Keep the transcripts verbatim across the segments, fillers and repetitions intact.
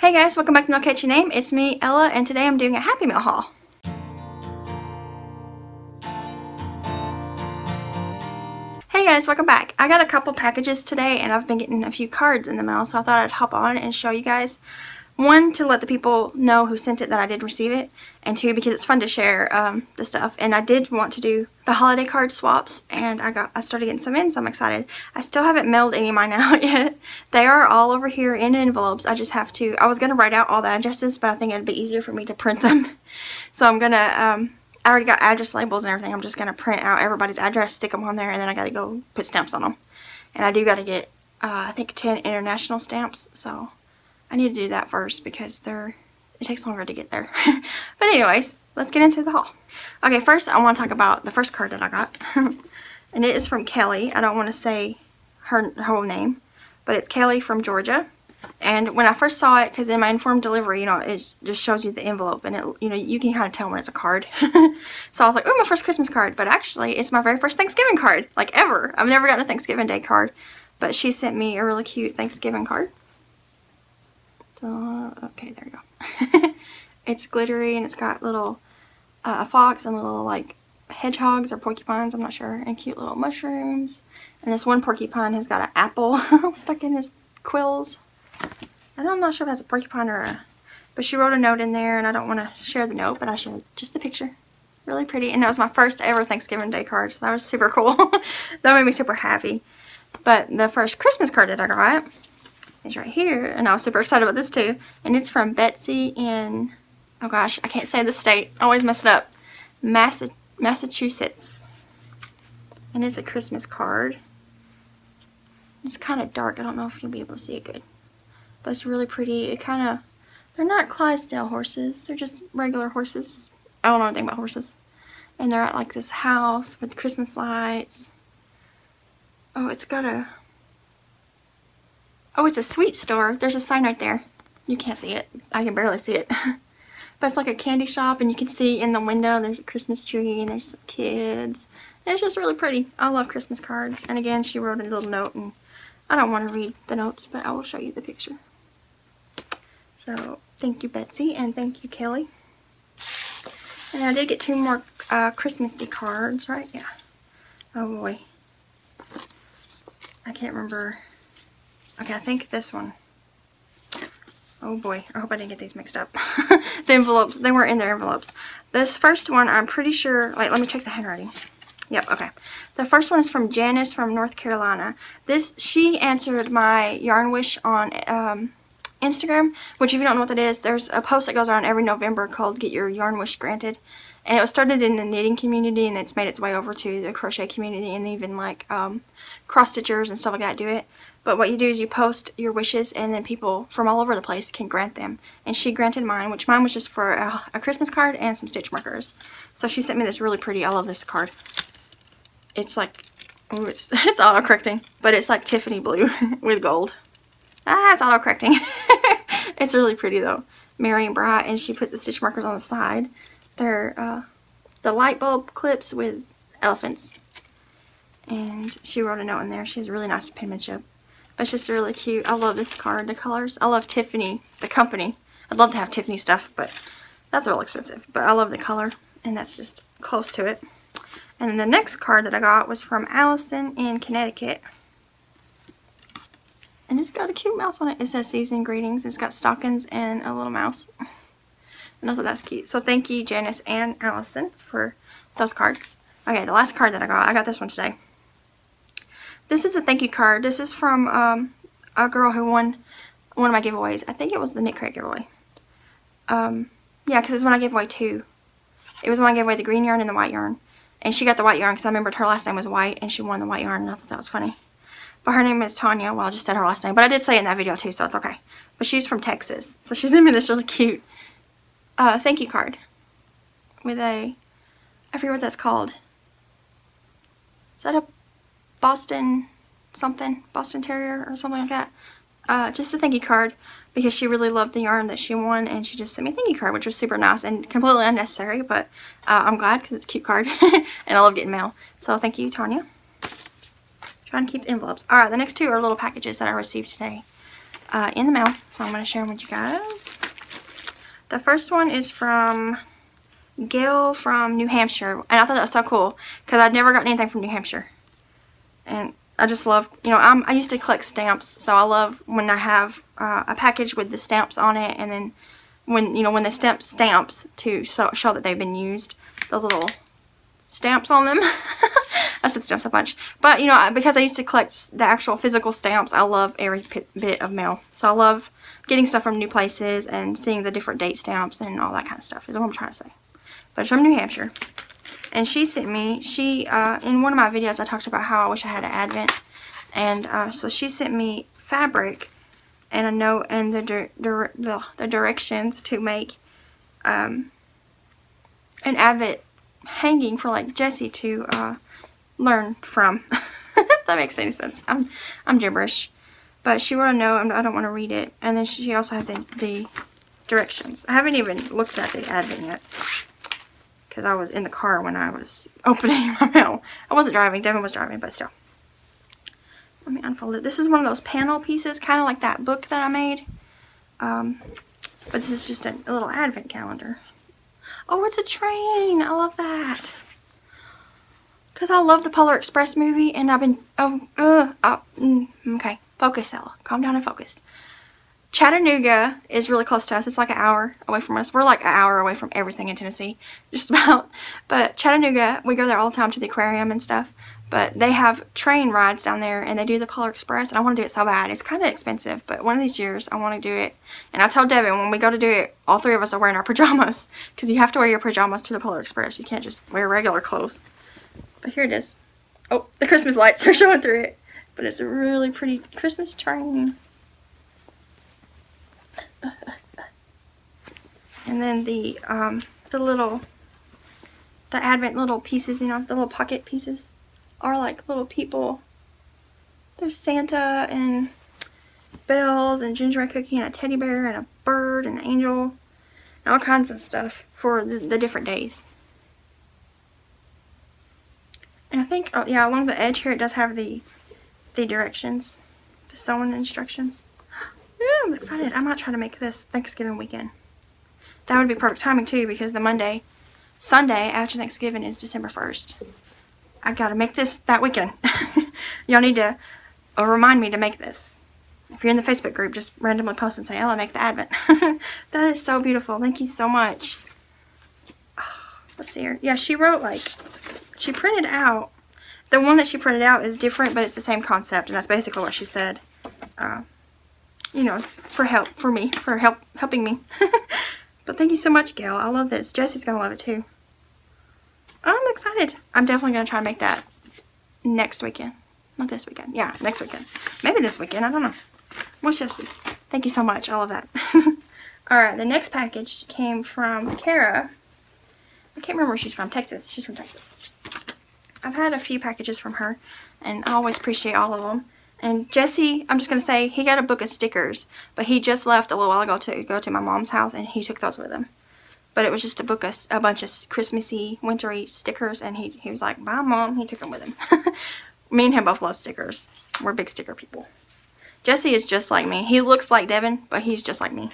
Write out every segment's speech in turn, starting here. Hey guys, welcome back to No Catch Your Name. It's me, Ella, and today I'm doing a Happy Meal haul. Hey guys, welcome back. I got a couple packages today and I've been getting a few cards in the mail, so I thought I'd hop on and show you guys. One, to let the people know who sent it that I did receive it, and two, because it's fun to share um, the stuff. And I did want to do the holiday card swaps, and I got I started getting some in, so I'm excited. I still haven't mailed any of mine out yet. They are all over here in envelopes. I just have to, I was going to write out all the addresses, but I think it would be easier for me to print them. So I'm going to, um, I already got address labels and everything. I'm just going to print out everybody's address, stick them on there, and then I got to go put stamps on them. And I do got to get, uh, I think, ten international stamps, so I need to do that first because they're, it takes longer to get there. But anyways, let's get into the haul. Okay, first I want to talk about the first card that I got. And it is from Kelly. I don't want to say her, her whole name, but it's Kelly from Georgia. And when I first saw it, because in my informed delivery, you know, it just shows you the envelope and it, you know, you can kind of tell when it's a card. So I was like, oh, my first Christmas card. But actually, it's my very first Thanksgiving card, like ever. I've never gotten a Thanksgiving Day card. But she sent me a really cute Thanksgiving card. Uh, okay, there you go. It's glittery and it's got little uh, a fox and little like hedgehogs or porcupines, I'm not sure, and cute little mushrooms. And this one porcupine has got an apple stuck in his quills. And I'm not sure if that's a porcupine or a, but she wrote a note in there, and I don't want to share the note, but I shared just the picture. Really pretty. And that was my first ever Thanksgiving Day card, so that was super cool. That made me super happy. But the first Christmas card that I got is right here, and I was super excited about this too, and it's from Betsy in, oh gosh, I can't say the state, I always mess it up, Massa Massachusetts, and it's a Christmas card. It's kind of dark, I don't know if you'll be able to see it good, but it's really pretty. It kind of, they're not Clydesdale horses, they're just regular horses. I don't know anything about horses, and they're at like this house with Christmas lights. Oh, it's got a, oh, it's a sweet store. There's a sign right there. You can't see it. I can barely see it. But it's like a candy shop, and you can see in the window there's a Christmas tree, and there's some kids. And it's just really pretty. I love Christmas cards. And again, she wrote a little note, and I don't want to read the notes, but I will show you the picture. So, thank you, Betsy, and thank you, Kelly. And I did get two more uh, Christmassy cards, right? Yeah. Oh, boy. I can't remember. Okay, I think this one. Oh boy, I hope I didn't get these mixed up. The envelopes, they weren't in their envelopes. This first one, I'm pretty sure, wait, let me check the handwriting. Yep, okay. The first one is from Janice from North Carolina. This, she answered my yarn wish on um, Instagram, which if you don't know what that is, there's a post that goes around every November called Get Your Yarn Wish Granted. And it was started in the knitting community, and it's made its way over to the crochet community, and even like um, cross stitchers and stuff like that do it. But what you do is you post your wishes, and then people from all over the place can grant them. And she granted mine, which mine was just for a, a Christmas card and some stitch markers. So she sent me this really pretty, I love this card. It's like, ooh, it's, it's auto-correcting, but it's like Tiffany blue with gold. Ah, it's auto-correcting. It's really pretty though. Merry and bright, and she put the stitch markers on the side. They're uh, the light bulb clips with elephants. And she wrote a note in there. She has really nice penmanship. It's just really cute. I love this card, the colors. I love Tiffany, the company. I'd love to have Tiffany stuff, but that's real expensive. But I love the color, and that's just close to it. And then the next card that I got was from Allison in Connecticut. And it's got a cute mouse on it. It says Season Greetings. It's got stockings and a little mouse. And I thought that's cute. So thank you, Janice and Allison, for those cards. Okay, the last card that I got, I got this one today. This is a thank you card. This is from um, a girl who won one of my giveaways. I think it was the KnitCrate giveaway. Um, yeah, because it was when I gave away two. It was when I gave away the green yarn and the white yarn. And she got the white yarn because I remembered her last name was White, and she won the white yarn, and I thought that was funny. But her name is Tanya. Well, I just said her last name, but I did say it in that video too, so it's okay. But she's from Texas, so she sent me this really cute Uh, thank you card with a, I forget what that's called. Is that a Boston something? Boston Terrier or something like that? Uh, just a thank you card because she really loved the yarn that she won, and she just sent me a thank you card, which was super nice and completely unnecessary, but uh, I'm glad because it's a cute card. And I love getting mail. So thank you, Tanya. I'm trying to keep the envelopes. Alright, the next two are little packages that I received today. uh, in the mail, so I'm going to share them with you guys. The first one is from Gail from New Hampshire, and I thought that was so cool because I'd never gotten anything from New Hampshire, and I just love, you know, I'm, I used to collect stamps, so I love when I have uh, a package with the stamps on it, and then when, you know, when they stamp stamps to so, show that they've been used, those little stamps on them. I said stamps a bunch, but you know, because I used to collect the actual physical stamps, I love every bit of mail. So I love getting stuff from new places and seeing the different date stamps and all that kind of stuff is what I'm trying to say. But it's from New Hampshire. And she sent me, she, uh, in one of my videos I talked about how I wish I had an advent. And uh, so she sent me fabric and a note and the, dir dir the directions to make um, an advent hanging for like Jessie to uh, learn from. If that makes any sense. I'm, I'm gibberish. But she wrote a note, I don't want to read it. And then she also has the, the directions. I haven't even looked at the advent yet, because I was in the car when I was opening my mail. I wasn't driving, Devin was driving, but still. Let me unfold it. This is one of those panel pieces, kind of like that book that I made. Um, but this is just a, a little advent calendar. Oh, it's a train! I love that. Because I love the Polar Express movie, and I've been... Oh, uh, uh, mm, okay, focus, Ella. Calm down and focus. Chattanooga is really close to us. It's like an hour away from us. We're like an hour away from everything in Tennessee, just about. But Chattanooga, we go there all the time to the aquarium and stuff. But they have train rides down there, and they do the Polar Express, and I want to do it so bad. It's kind of expensive, but one of these years I want to do it. And I told Devin when we go to do it, all three of us are wearing our pajamas, because you have to wear your pajamas to the Polar Express. You can't just wear regular clothes. But here it is. Oh, the Christmas lights are showing through it. But it's a really pretty Christmas train. And then the um, the little, the advent little pieces, you know, the little pocket pieces are like little people. There's Santa and bells and gingerbread cookie and a teddy bear and a bird and an angel and all kinds of stuff for the, the different days. And I think, oh yeah, along the edge here it does have the, the directions, the sewing instructions. Ooh, I'm excited. I might try to make this Thanksgiving weekend. That would be perfect timing too, because the Monday, Sunday after Thanksgiving is December first. I gotta make this that weekend. Y'all need to uh, remind me to make this. If you're in the Facebook group, just randomly post and say, Ella, make the advent. That is so beautiful. Thank you so much. Oh, let's see here. Yeah, she wrote like, she printed out. The one that she printed out is different, but it's the same concept, and that's basically what she said. Uh, you know, for help, for me, for help, helping me. But thank you so much, Gail. I love this. Jessie's going to love it, too. I'm excited. I'm definitely going to try to make that next weekend. Not this weekend. Yeah, next weekend. Maybe this weekend. I don't know. We'll just see. Thank you so much. I love that. All right, the next package came from Kara. I can't remember where she's from. Texas. She's from Texas. I've had a few packages from her, and I always appreciate all of them. And Jesse, I'm just going to say, he got a book of stickers, but he just left a little while ago to go to my mom's house, and he took those with him. But it was just a book of a bunch of Christmassy, wintry stickers, and he, he was like, bye, Mom. He took them with him. Me and him both love stickers. We're big sticker people. Jesse is just like me. He looks like Devin, but he's just like me.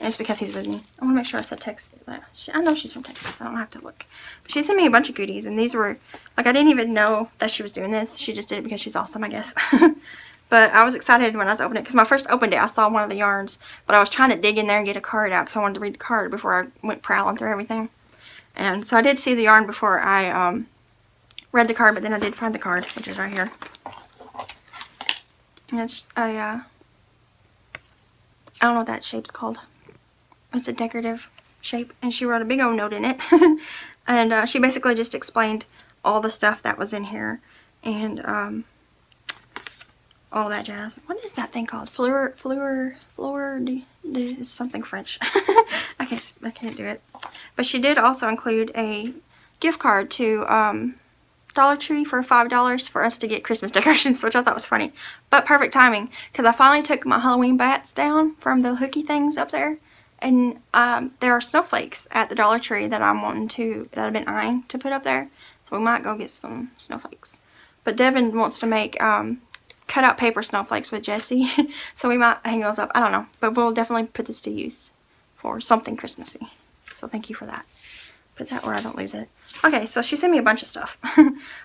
And it's because he's with me. I want to make sure I said Texas. I know she's from Texas. I don't have to look. But she sent me a bunch of goodies. And these were, like, I didn't even know that she was doing this. She just did it because she's awesome, I guess. But I was excited when I was opening it. Because when I first opened it, I saw one of the yarns. But I was trying to dig in there and get a card out. Because I wanted to read the card before I went prowling through everything. And so I did see the yarn before I um, read the card. But then I did find the card, which is right here. And it's a, uh, I don't know what that shape's called. It's a decorative shape, and she wrote a big old note in it. And uh, she basically just explained all the stuff that was in here, and um, all that jazz. What is that thing called? Fleur, fleur, fleur, de, de, it's something French. I can't, I can't do it. But she did also include a gift card to um, Dollar Tree for five dollars for us to get Christmas decorations, which I thought was funny. But perfect timing, because I finally took my Halloween bats down from the hooky things up there. And um, there are snowflakes at the Dollar Tree that I'm wanting to, that I've been eyeing to put up there. So we might go get some snowflakes. But Devin wants to make um, cut out paper snowflakes with Jessie. So we might hang those up. I don't know. But we'll definitely put this to use for something Christmassy. So thank you for that. Put that where I don't lose it. Okay, so she sent me a bunch of stuff.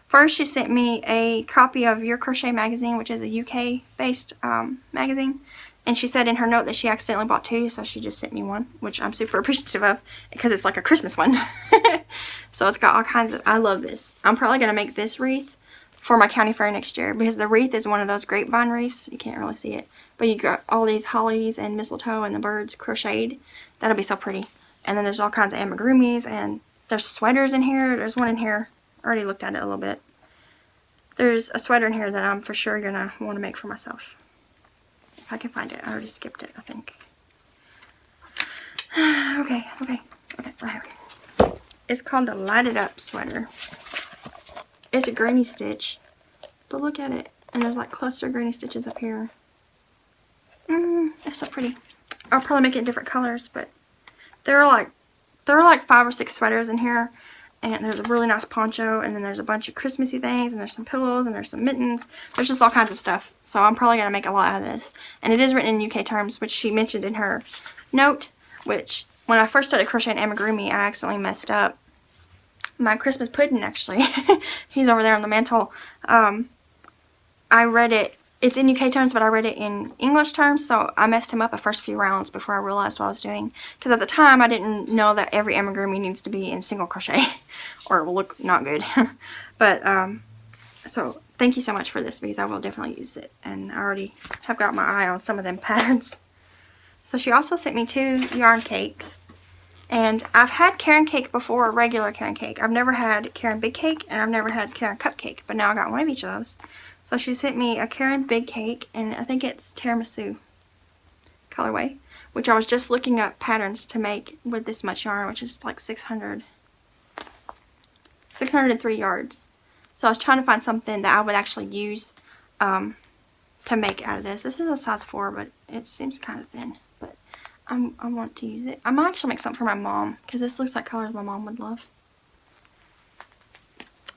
First, she sent me a copy of Your Crochet Magazine, which is a U K-based um, magazine. And she said in her note that she accidentally bought two, so she just sent me one, which I'm super appreciative of because it's like a Christmas one. So it's got all kinds of... I love this. I'm probably going to make this wreath for my county fair next year because the wreath is one of those grapevine wreaths. You can't really see it. But you got all these hollies and mistletoe and the birds crocheted. That'll be so pretty. And then there's all kinds of amigurumis, and there's sweaters in here. There's one in here. I already looked at it a little bit. There's a sweater in here that I'm for sure going to want to make for myself. If I can find it. I already skipped it, I think. okay, okay, okay, right here. It's called the Light It Up sweater. It's a granny stitch. But look at it. And there's like cluster granny stitches up here. Mmm, that's so pretty. I'll probably make it in different colors, but... There are like there are like five or six sweaters in here, and there's a really nice poncho, and then there's a bunch of Christmassy things, and there's some pillows, and there's some mittens. There's just all kinds of stuff, so I'm probably going to make a lot out of this. And it is written in U K terms, which she mentioned in her note, which when I first started crocheting amigurumi, I accidentally messed up my Christmas pudding, actually. He's over there on the mantle. Um, I read it. It's in U K terms, but I read it in English terms, so I messed him up the first few rounds before I realized what I was doing. Because at the time, I didn't know that every amigurumi needs to be in single crochet, or it will look not good. But, um, so thank you so much for this, because I will definitely use it. And I already have got my eye on some of them patterns. So she also sent me two yarn cakes. And I've had Caron Cake before, regular Caron Cake. I've never had Caron Big Cake, and I've never had Caron Cupcake, but now I got one of each of those. So she sent me a Caron Big Cake, and I think it's tiramisu colorway, which I was just looking up patterns to make with this much yarn, which is like six hundred, six hundred three yards. So I was trying to find something that I would actually use um, to make out of this. This is a size four, but it seems kind of thin, but I'm, I want to use it. I might actually make something for my mom, because this looks like colors my mom would love.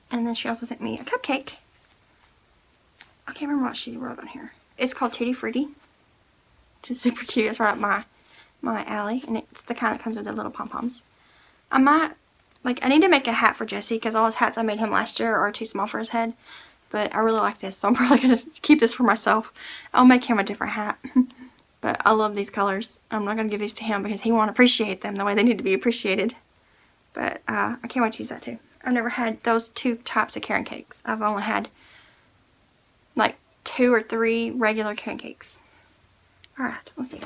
And then she also sent me a cupcake. I can't remember what she wrote on here. It's called Tutti Frutti, which is super cute. It's right up my, my alley, and it's the kind that comes with the little pom-poms. I might, like, I need to make a hat for Jesse, because all his hats I made him last year are too small for his head, but I really like this, so I'm probably going to keep this for myself. I'll make him a different hat, but I love these colors. I'm not going to give these to him because he won't appreciate them the way they need to be appreciated, but uh, I can't wait to use that, too. I've never had those two types of Caron Cakes. I've only had like two or three regular Caron Cakes. Alright, let's see.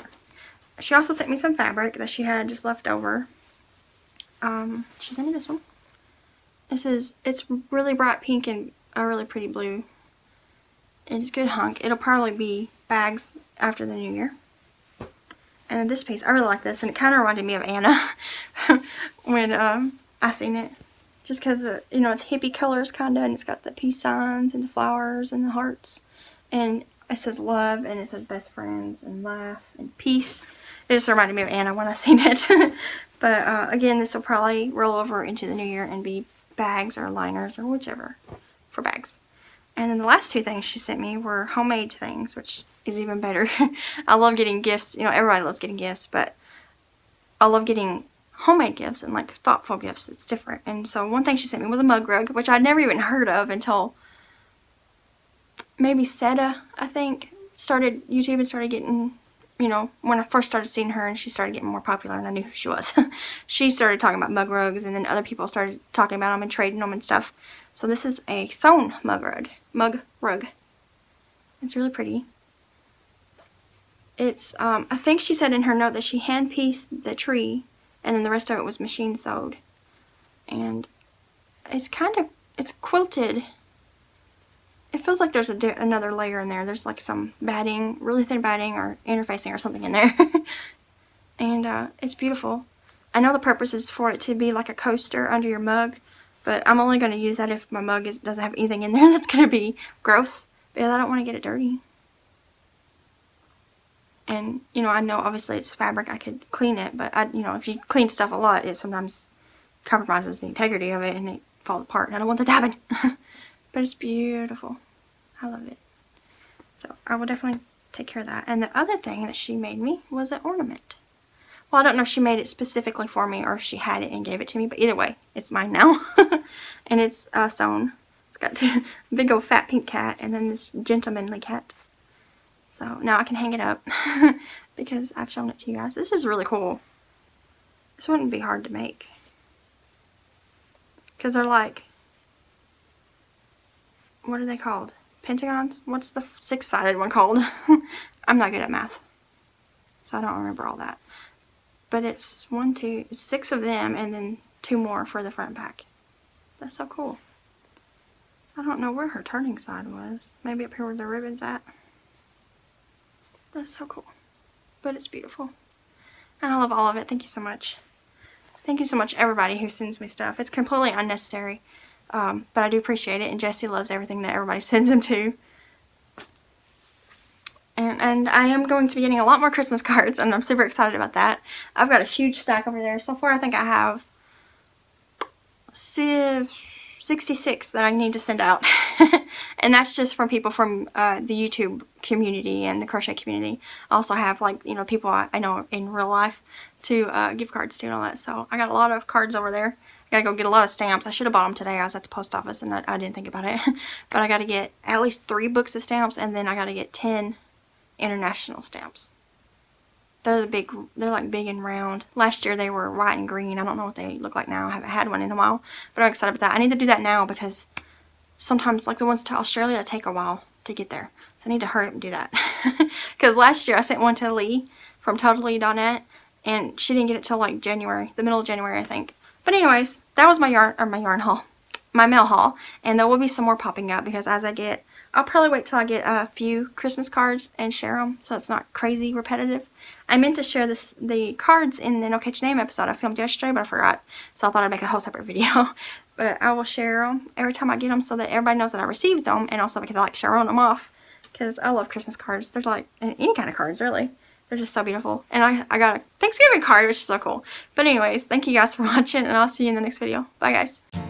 She also sent me some fabric that she had just left over. Um, she sent me this one. This is, it's really bright pink and a really pretty blue. It's a good hunk. It'll probably be bags after the new year. And then this piece, I really like this, and it kind of reminded me of Anna when um, I seen it. Just because, you know, it's hippie colors, kind of, and it's got the peace signs and the flowers and the hearts. And it says love, and it says best friends and laugh and peace. It just reminded me of Anna when I seen it. But, uh, again, this will probably roll over into the new year and be bags or liners or whichever for bags. And then the last two things she sent me were homemade things, which is even better. I love getting gifts. You know, everybody loves getting gifts, but I love getting homemade gifts and like thoughtful gifts. It's different. And so one thing she sent me was a mug rug, which I'd never even heard of until maybe Seta, I think, started YouTube and started getting, you know, when I first started seeing her and she started getting more popular and I knew who she was. She started talking about mug rugs, and then other people started talking about them and trading them and stuff. So this is a sewn mug rug. Mug rug. It's really pretty. It's, um, I think she said in her note that she hand pieced the tree, and then the rest of it was machine sewed. And it's kind of, it's quilted. It feels like there's a another layer in there. There's like some batting, really thin batting or interfacing or something in there. And uh, it's beautiful. I know the purpose is for it to be like a coaster under your mug, but I'm only going to use that if my mug is, doesn't have anything in there that's going to be gross, because I don't want to get it dirty. And, you know, I know obviously it's fabric, I could clean it, but, I, you know, if you clean stuff a lot, it sometimes compromises the integrity of it and it falls apart. And I don't want that to happen. But it's beautiful. I love it. So I will definitely take care of that. And the other thing that she made me was an ornament. Well, I don't know if she made it specifically for me or if she had it and gave it to me, but either way, it's mine now. And it's uh, sewn. It's got a big old fat pink cat and then this gentlemanly cat. So now I can hang it up because I've shown it to you guys. This is really cool. This wouldn't be hard to make because they're like, what are they called? Pentagons? What's the six-sided one called? I'm not good at math, so I don't remember all that. But it's one, two, six of them, and then two more for the front back. That's so cool. I don't know where her turning side was. Maybe up here where the ribbon's at. That's so cool. But it's beautiful. And I love all of it. Thank you so much. Thank you so much, everybody who sends me stuff. It's completely unnecessary, um, but I do appreciate it. And Jessie loves everything that everybody sends them to. And, and I am going to be getting a lot more Christmas cards, and I'm super excited about that. I've got a huge stack over there. So far, I think I have sixty-six that I need to send out. And that's just from people from uh, the YouTube community and the crochet community. I also have, like, you know, people I, I know in real life to uh, give cards to and all that. So I got a lot of cards over there. I gotta go get a lot of stamps. I should have bought them today. I was at the post office, and I, I didn't think about it. But I gotta get at least three books of stamps, and then I gotta get ten international stamps. They're the big, they're like big and round. Last year they were white and green. I don't know what they look like now. I haven't had one in a while, but I'm excited about that. I need to do that now because sometimes, like the ones to Australia, they take a while to get there. So I need to hurry up and do that. Because last year I sent one to Lee from totally dot net, and she didn't get it till like January, the middle of January, I think. But anyways, that was my yarn, or my yarn haul, my mail haul, and there will be some more popping up because as I get, I'll probably wait till I get a few Christmas cards and share them so it's not crazy repetitive. I meant to share this, the cards in the No Catch Name episode I filmed yesterday, but I forgot. So I thought I'd make a whole separate video. But I will share them every time I get them so that everybody knows that I received them, and also because I like sharing them off because I love Christmas cards. They're like any kind of cards, really. They're just so beautiful. And I, I got a Thanksgiving card, which is so cool. But anyways, thank you guys for watching, and I'll see you in the next video. Bye, guys.